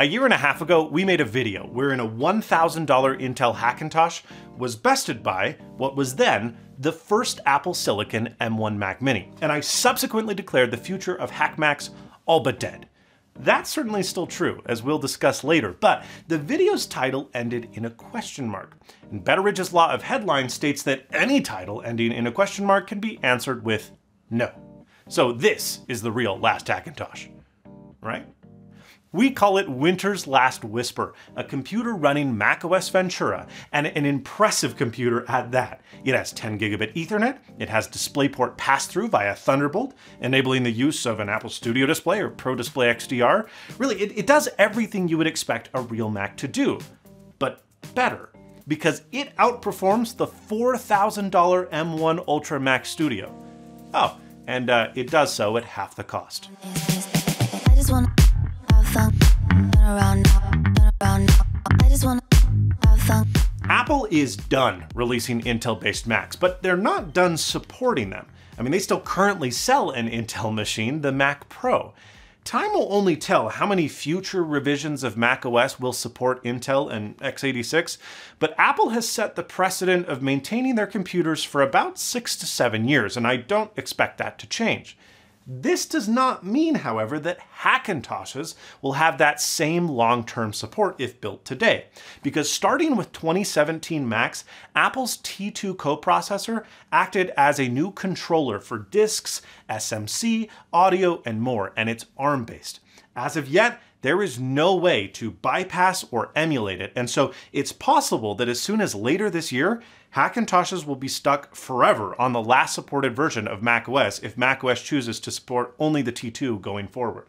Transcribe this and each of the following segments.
A year and a half ago, we made a video wherein a $1,000 Intel Hackintosh was bested by what was then the first Apple Silicon M1 Mac mini. And I subsequently declared the future of HackMacs all but dead. That's certainly still true, as we'll discuss later, but the video's title ended in a question mark. And Betteridge's Law of Headlines states that any title ending in a question mark can be answered with no. So this is the real last Hackintosh, right? We call it Winter's Last Whisper, a computer running macOS Ventura, and an impressive computer at that. It has 10 gigabit Ethernet, it has DisplayPort pass-through via Thunderbolt, enabling the use of an Apple Studio display or Pro Display XDR. Really, it does everything you would expect a real Mac to do, but better, because it outperforms the $4,000 M1 Ultra Mac Studio. Oh, and it does so at half the cost. Apple is done releasing Intel-based Macs, but they're not done supporting them. I mean, they still currently sell an Intel machine, the Mac Pro. Time will only tell how many future revisions of macOS will support Intel and x86, but Apple has set the precedent of maintaining their computers for about 6 to 7 years, and I don't expect that to change. This does not mean, however, that Hackintoshes will have that same long-term support if built today, because starting with 2017 Macs, Apple's T2 coprocessor acted as a new controller for disks, SMC, audio, and more, and it's ARM-based. As of yet, there is no way to bypass or emulate it, and so it's possible that as soon as later this year, Hackintoshes will be stuck forever on the last supported version of macOS if macOS chooses to support only the T2 going forward.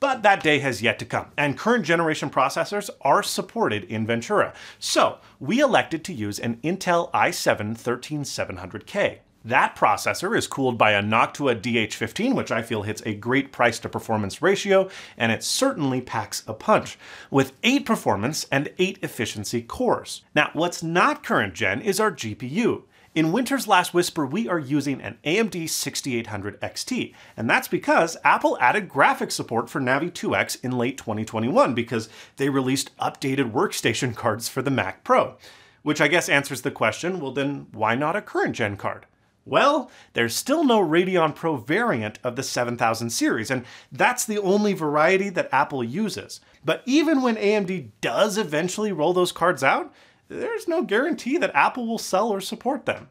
But that day has yet to come, and current generation processors are supported in Ventura. So we elected to use an Intel i7-13700K. That processor is cooled by a Noctua NH-D15, which I feel hits a great price to performance ratio, and it certainly packs a punch, with 8 performance and 8 efficiency cores. Now, what's not current gen is our GPU. In Winter's Last Whisper, we are using an AMD 6800 XT, and that's because Apple added graphics support for Navi 2X in late 2021 because they released updated workstation cards for the Mac Pro, which I guess answers the question, well then, why not a current gen card? Well, there's still no Radeon Pro variant of the 7000 series, and that's the only variety that Apple uses. But even when AMD does eventually roll those cards out, there's no guarantee that Apple will sell or support them.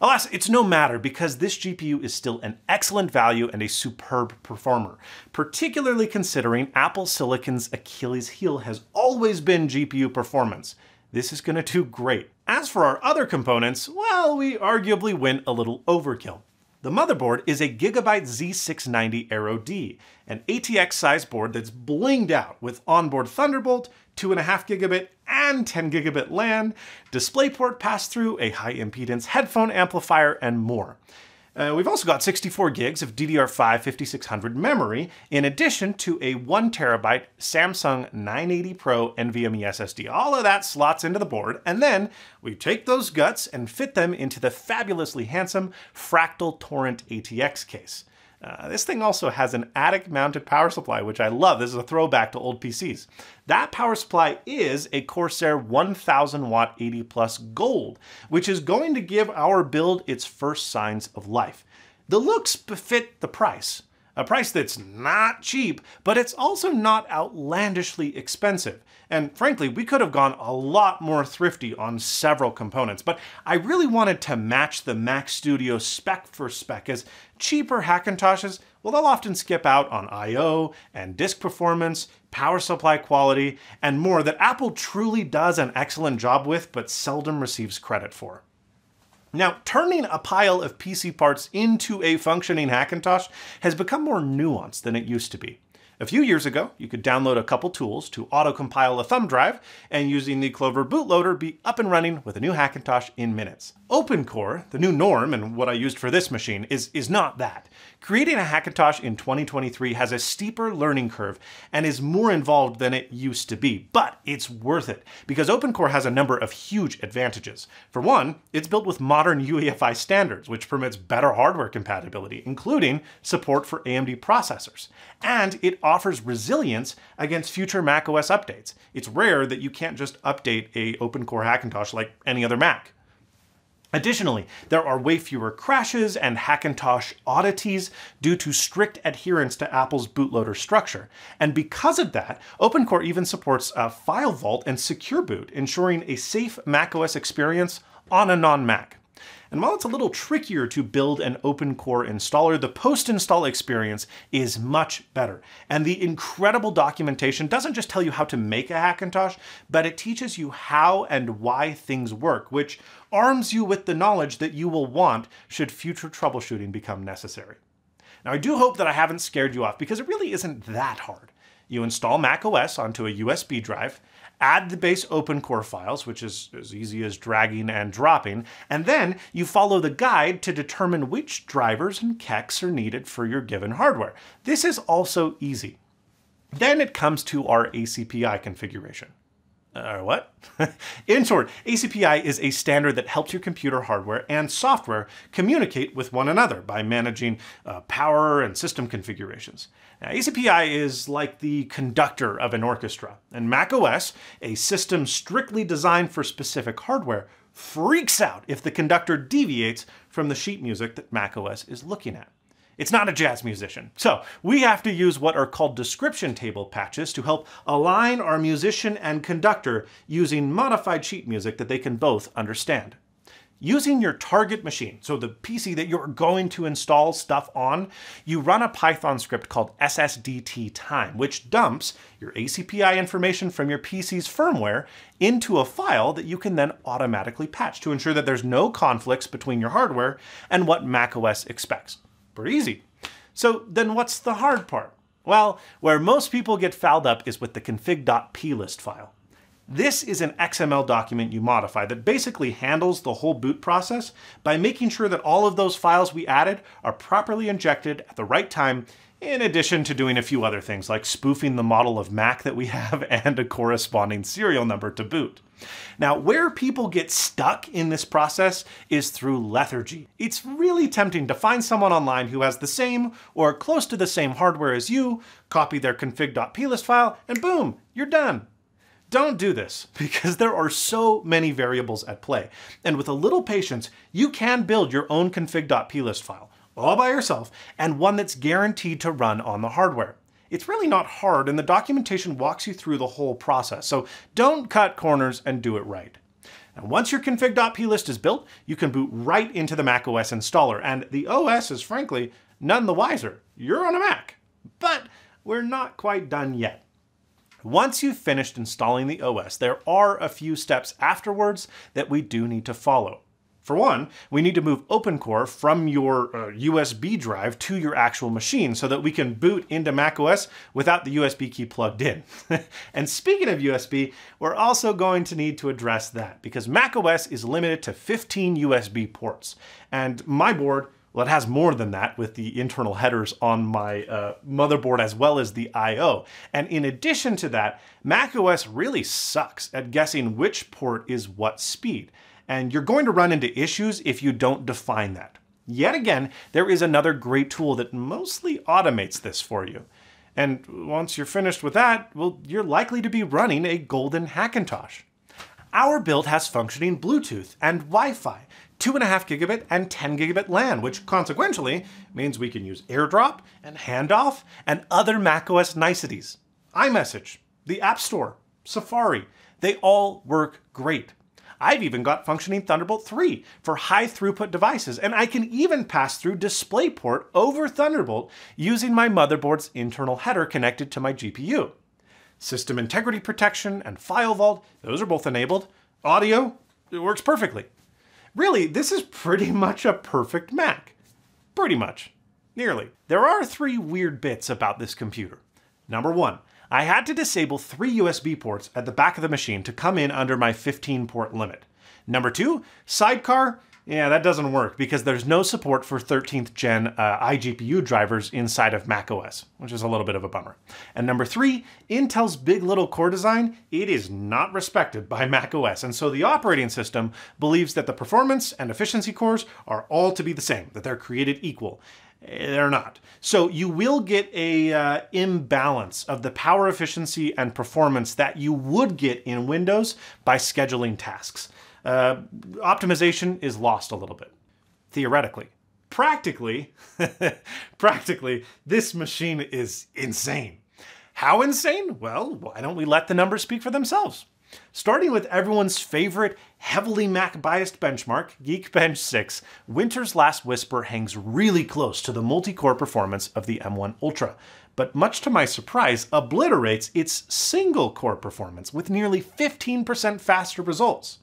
Alas, it's no matter because this GPU is still an excellent value and a superb performer, particularly considering Apple Silicon's Achilles heel has always been GPU performance. This is gonna do great. As for our other components, well, we arguably went a little overkill. The motherboard is a Gigabyte Z690 Aero D, an ATX size board that's blinged out with onboard Thunderbolt, 2.5 gigabit and 10 gigabit LAN, DisplayPort pass-through, a high impedance headphone amplifier, and more. We've also got 64 gigs of DDR5 5600 memory, in addition to a 1 terabyte Samsung 980 Pro NVMe SSD. All of that slots into the board, and then we take those guts and fit them into the fabulously handsome Fractal Torrent ATX case. This thing also has an attic-mounted power supply, which I love. This is a throwback to old PCs. That power supply is a Corsair 1000-watt 80+ Gold, which is going to give our build its first signs of life. The looks befit the price. A price that's not cheap, but it's also not outlandishly expensive. And frankly, we could have gone a lot more thrifty on several components, but I really wanted to match the Mac Studio spec for spec, as cheaper Hackintoshes, well, they'll often skip out on I/O and disk performance, power supply quality, and more that Apple truly does an excellent job with, but seldom receives credit for. Now, turning a pile of PC parts into a functioning Hackintosh has become more nuanced than it used to be. A few years ago, you could download a couple tools to auto-compile a thumb drive, and using the Clover bootloader, be up and running with a new Hackintosh in minutes. OpenCore, the new norm and what I used for this machine, is not that. Creating a Hackintosh in 2023 has a steeper learning curve and is more involved than it used to be, but it's worth it because OpenCore has a number of huge advantages. For one, it's built with modern UEFI standards, which permits better hardware compatibility, including support for AMD processors, and it offers resilience against future macOS updates. It's rare that you can't just update a OpenCore Hackintosh like any other Mac. Additionally, there are way fewer crashes and Hackintosh oddities due to strict adherence to Apple's bootloader structure. And because of that, OpenCore even supports FileVault and Secure Boot, ensuring a safe macOS experience on a non-Mac. And while it's a little trickier to build an OpenCore installer, the post-install experience is much better. And the incredible documentation doesn't just tell you how to make a Hackintosh, but it teaches you how and why things work, which arms you with the knowledge that you will want should future troubleshooting become necessary. Now, I do hope that I haven't scared you off, because it really isn't that hard. You install macOS onto a USB drive, add the base OpenCore files, which is as easy as dragging and dropping, and then you follow the guide to determine which drivers and KEX are needed for your given hardware. This is also easy. Then it comes to our ACPI configuration. Or what? In short, ACPI is a standard that helps your computer hardware and software communicate with one another by managing power and system configurations. Now, ACPI is like the conductor of an orchestra, and macOS, a system strictly designed for specific hardware, freaks out if the conductor deviates from the sheet music that macOS is looking at. It's not a jazz musician, so we have to use what are called description table patches to help align our musician and conductor using modified sheet music that they can both understand. Using your target machine, so the PC that you're going to install stuff on, you run a Python script called SSDTTime, which dumps your ACPI information from your PC's firmware into a file that you can then automatically patch to ensure that there's no conflicts between your hardware and what macOS expects. Pretty easy. So then what's the hard part? Well, where most people get fouled up is with the config.plist file. This is an XML document you modify that basically handles the whole boot process by making sure that all of those files we added are properly injected at the right time, in addition to doing a few other things like spoofing the model of Mac that we have and a corresponding serial number to boot. Now, where people get stuck in this process is through lethargy. It's really tempting to find someone online who has the same or close to the same hardware as you, copy their config.plist file, and boom, you're done. Don't do this, because there are so many variables at play. And with a little patience, you can build your own config.plist file all by yourself, and one that's guaranteed to run on the hardware. It's really not hard, and the documentation walks you through the whole process, so don't cut corners and do it right. And once your config.plist is built, you can boot right into the macOS installer, and the OS is frankly none the wiser. You're on a Mac, but we're not quite done yet. Once you've finished installing the OS, there are a few steps afterwards that we do need to follow. For one, we need to move OpenCore from your USB drive to your actual machine so that we can boot into macOS without the USB key plugged in. And speaking of USB, we're also going to need to address that, because macOS is limited to 15 USB ports. And my board, well, it has more than that with the internal headers on my motherboard as well as the I/O. And in addition to that, macOS really sucks at guessing which port is what speed. And you're going to run into issues if you don't define that. Yet again, there is another great tool that mostly automates this for you. And once you're finished with that, well, you're likely to be running a golden Hackintosh. Our build has functioning Bluetooth and Wi-Fi, 2.5 gigabit and 10 gigabit LAN, which consequentially means we can use AirDrop and Handoff and other macOS niceties. iMessage, the App Store, Safari, they all work great. I've even got functioning Thunderbolt 3 for high throughput devices, and I can even pass through DisplayPort over Thunderbolt using my motherboard's internal header connected to my GPU. System integrity protection and FileVault, those are both enabled. Audio, it works perfectly. Really, this is pretty much a perfect Mac. Pretty much. Nearly. There are three weird bits about this computer. Number one, I had to disable 3 USB ports at the back of the machine to come in under my 15-port limit. Number two, Sidecar, yeah, that doesn't work because there's no support for 13th gen iGPU drivers inside of macOS, which is a little bit of a bummer. And number three, Intel's big little core design, it is not respected by macOS, and so the operating system believes that the performance and efficiency cores are all to be the same, that they're created equal. They're not. So you will get a imbalance of the power efficiency and performance that you would get in Windows by scheduling tasks. Optimization is lost a little bit, theoretically. Practically, this machine is insane. How insane? Well, why don't we let the numbers speak for themselves? Starting with everyone's favorite heavily Mac-biased benchmark, Geekbench 6, Winter's Last Whisper hangs really close to the multi-core performance of the M1 Ultra, but much to my surprise, obliterates its single-core performance with nearly 15% faster results.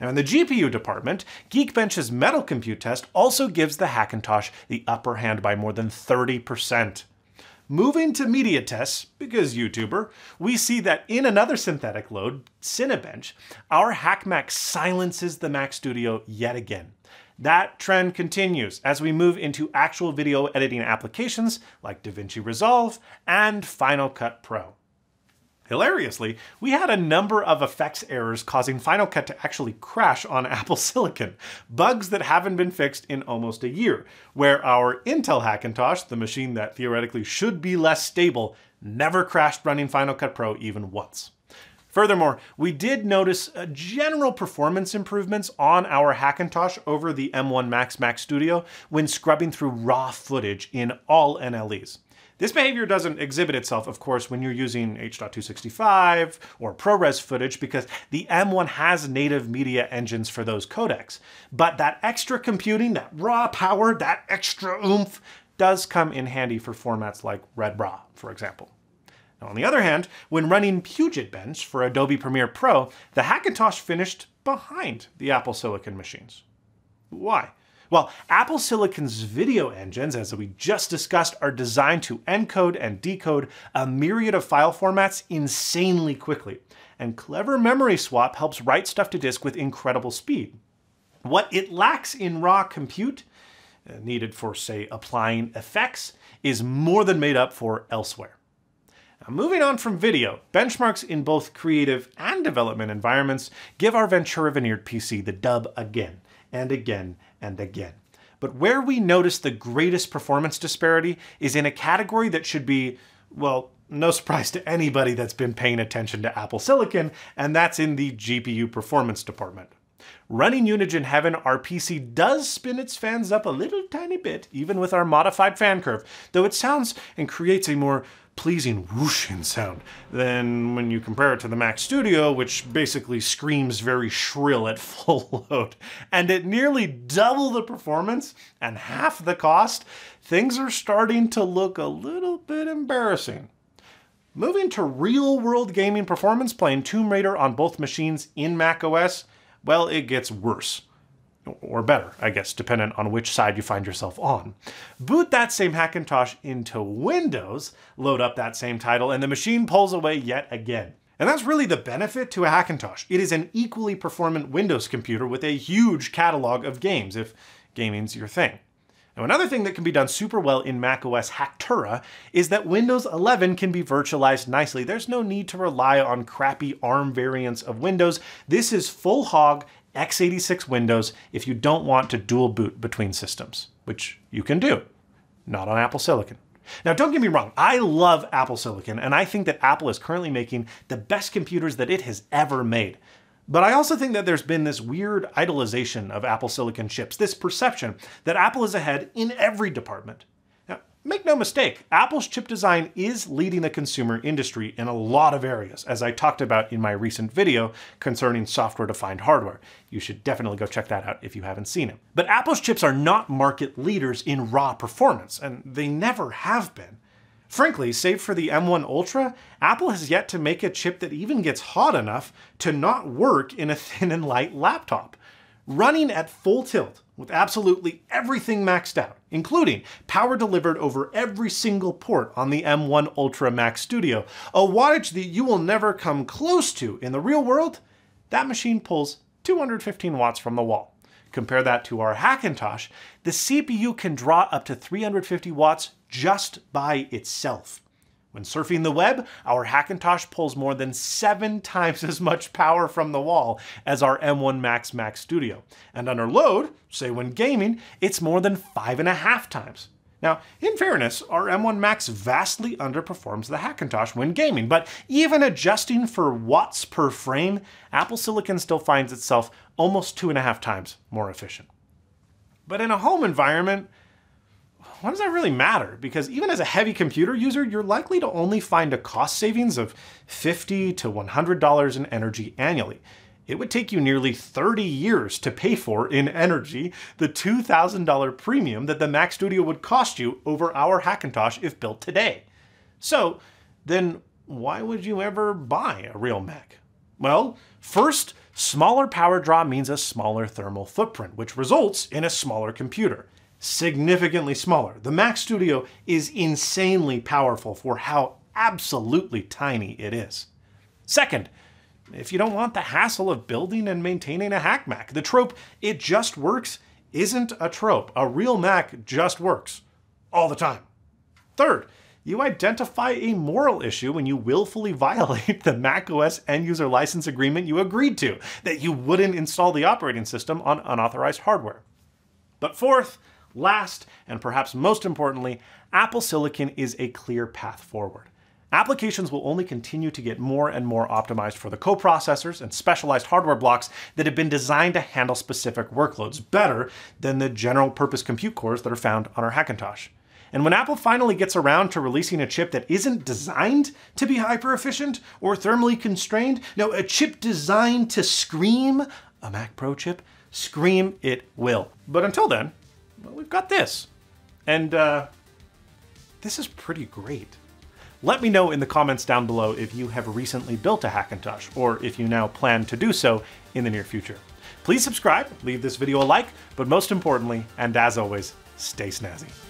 Now in the GPU department, Geekbench's Metal Compute test also gives the Hackintosh the upper hand by more than 30%. Moving to media tests, because YouTuber, we see that in another synthetic load, Cinebench, our HackMac silences the Mac Studio yet again. That trend continues as we move into actual video editing applications like DaVinci Resolve and Final Cut Pro. Hilariously, we had a number of effects errors causing Final Cut to actually crash on Apple Silicon, bugs that haven't been fixed in almost a year, where our Intel Hackintosh, the machine that theoretically should be less stable, never crashed running Final Cut Pro even once. Furthermore, we did notice general performance improvements on our Hackintosh over the M1 Max Mac Studio when scrubbing through raw footage in all NLEs. This behavior doesn't exhibit itself, of course, when you're using H.265 or ProRes footage because the M1 has native media engines for those codecs. But that extra computing, that raw power, that extra oomph does come in handy for formats like Red Raw, for example. Now, on the other hand, when running Puget Bench for Adobe Premiere Pro, the Hackintosh finished behind the Apple Silicon machines. Why? Well, Apple Silicon's video engines, as we just discussed, are designed to encode and decode a myriad of file formats insanely quickly. And clever memory swap helps write stuff to disk with incredible speed. What it lacks in raw compute, needed for, say, applying effects, is more than made up for elsewhere. Now, moving on from video, benchmarks in both creative and development environments give our Ventura veneered PC the dub again and again and again. But where we notice the greatest performance disparity is in a category that should be, well, no surprise to anybody that's been paying attention to Apple Silicon, and that's in the GPU performance department. Running Unigen Heaven, our PC does spin its fans up a little tiny bit, even with our modified fan curve, though it sounds and creates a more pleasing whooshing sound than when you compare it to the Mac Studio, which basically screams very shrill at full load. And at nearly double the performance and half the cost, things are starting to look a little bit embarrassing. Moving to real-world gaming performance, playing Tomb Raider on both machines in macOS, well, it gets worse. Or better, I guess, dependent on which side you find yourself on. Boot that same Hackintosh into Windows, load up that same title, and the machine pulls away yet again. And that's really the benefit to a Hackintosh. It is an equally performant Windows computer with a huge catalog of games, if gaming's your thing. Now, another thing that can be done super well in macOS Ventura is that Windows 11 can be virtualized nicely. There's no need to rely on crappy ARM variants of Windows. This is full hog x86 Windows if you don't want to dual boot between systems, which you can do, not on Apple Silicon. Now, don't get me wrong, I love Apple Silicon, and I think that Apple is currently making the best computers that it has ever made. But I also think that there's been this weird idolization of Apple Silicon chips, this perception that Apple is ahead in every department. Now, make no mistake, Apple's chip design is leading the consumer industry in a lot of areas, as I talked about in my recent video concerning software-defined hardware. You should definitely go check that out if you haven't seen it. But Apple's chips are not market leaders in raw performance, and they never have been. Frankly, save for the M1 Ultra, Apple has yet to make a chip that even gets hot enough to not work in a thin and light laptop. Running at full tilt with absolutely everything maxed out, including power delivered over every single port on the M1 Ultra Mac Studio, a wattage that you will never come close to in the real world, that machine pulls 215 watts from the wall. Compare that to our Hackintosh, the CPU can draw up to 350 watts just by itself. When surfing the web, our Hackintosh pulls more than 7 times as much power from the wall as our M1 Max Mac Studio. And under load, say when gaming, it's more than 5.5 times. Now, in fairness, our M1 Max vastly underperforms the Hackintosh when gaming, but even adjusting for watts per frame, Apple Silicon still finds itself almost 2.5 times more efficient. But in a home environment, why does that really matter? Because even as a heavy computer user, you're likely to only find a cost savings of $50 to $100 in energy annually. It would take you nearly 30 years to pay for, in energy, the $2,000 premium that the Mac Studio would cost you over our Hackintosh if built today. So then why would you ever buy a real Mac? Well, first, smaller power draw means a smaller thermal footprint, which results in a smaller computer. Significantly smaller. The Mac Studio is insanely powerful for how absolutely tiny it is. Second, if you don't want the hassle of building and maintaining a hack Mac, the trope, "it just works," isn't a trope. A real Mac just works. All the time. Third, you identify a moral issue when you willfully violate the macOS end-user license agreement you agreed to, that you wouldn't install the operating system on unauthorized hardware. But fourth, last, and perhaps most importantly, Apple Silicon is a clear path forward. Applications will only continue to get more and more optimized for the coprocessors and specialized hardware blocks that have been designed to handle specific workloads better than the general purpose compute cores that are found on our Hackintosh. And when Apple finally gets around to releasing a chip that isn't designed to be hyper efficient or thermally constrained, no, a chip designed to scream, a Mac Pro chip, scream it will. But until then, well, we've got this, and this is pretty great. Let me know in the comments down below if you have recently built a Hackintosh, or if you now plan to do so in the near future. Please subscribe, leave this video a like, but most importantly, and as always, stay snazzy.